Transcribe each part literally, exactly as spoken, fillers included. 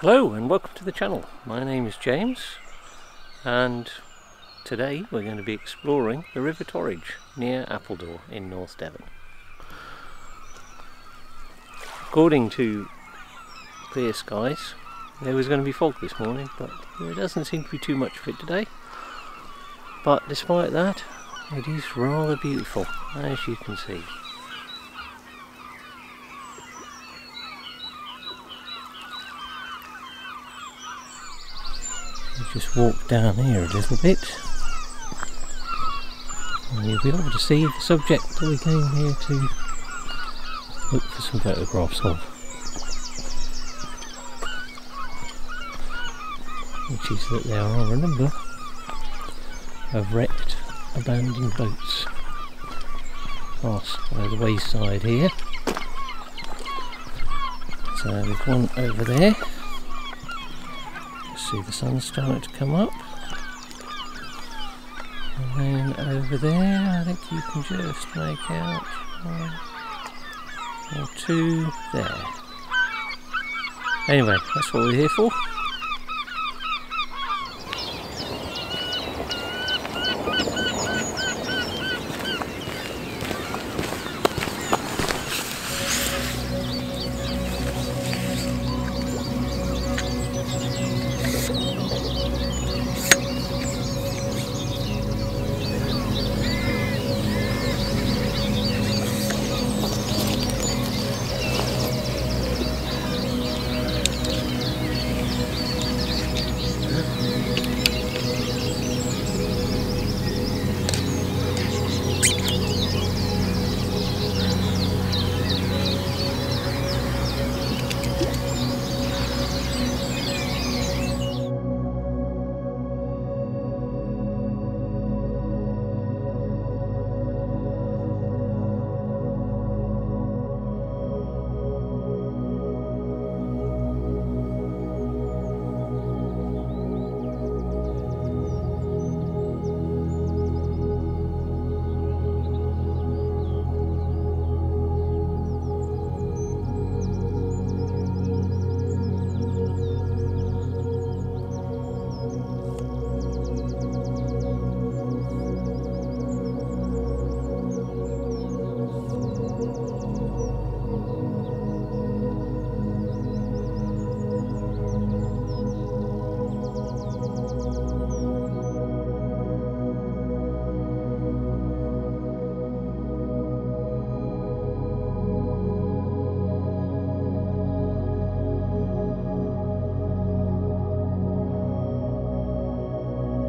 Hello and welcome to the channel. My name is James and today we're going to be exploring the River Torridge near Appledore in North Devon. According to clear skies, there was going to be fog this morning, but there doesn't seem to be too much of it today. But despite that, it is rather beautiful, as you can see. Just walk down here a little bit and you'll be able to see the subject that we came here to look for some photographs of, which is that there are a number of wrecked abandoned boats past by the wayside here. So there's one over there. See the sun starting to come up, and then over there I think you can just make out one or two there. Anyway, that's what we're here for.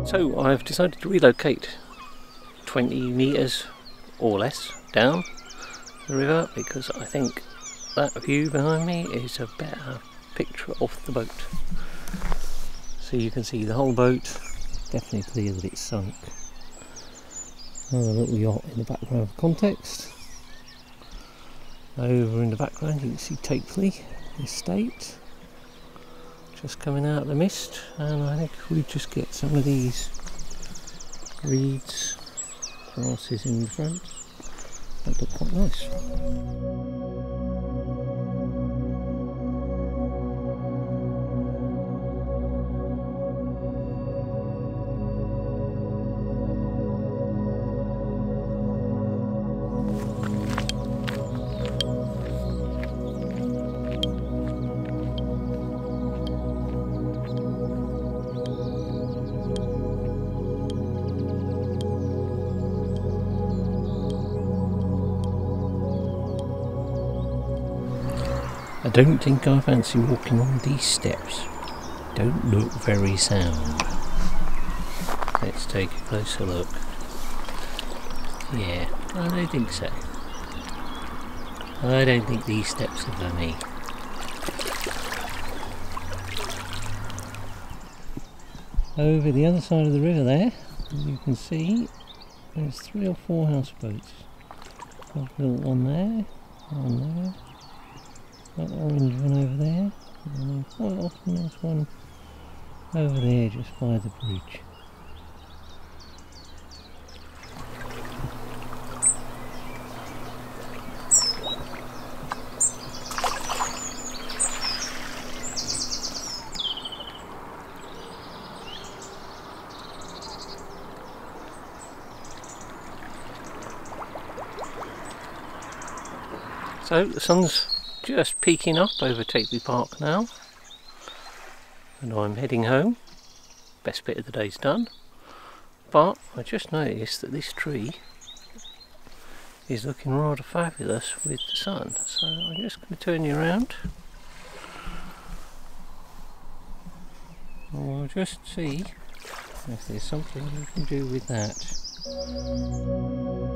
So I've decided to relocate twenty metres or less down the river because I think that view behind me is a better picture of the boat. So you can see the whole boat, definitely clear that it's sunk. Another little yacht in the background for context. Over in the background you can see Tapeley Estate. Just coming out of the mist, and I think we just get some of these reeds, grasses in the front. That look quite nice. I don't think I fancy walking on these steps. Don't look very sound. Let's take a closer look. Yeah, I don't think so. I don't think these steps are for me. Over the other side of the river there, you can see there's three or four houseboats. Got a little one there, one there. That orange one over there, and then quite often there's one over there just by the bridge. So the sun's just peeking up over Tapeley Park now, and I'm heading home. Best bit of the day's done, but I just noticed that this tree is looking rather fabulous with the sun, so I'm just going to turn you around. We'll just see if there's something we can do with that.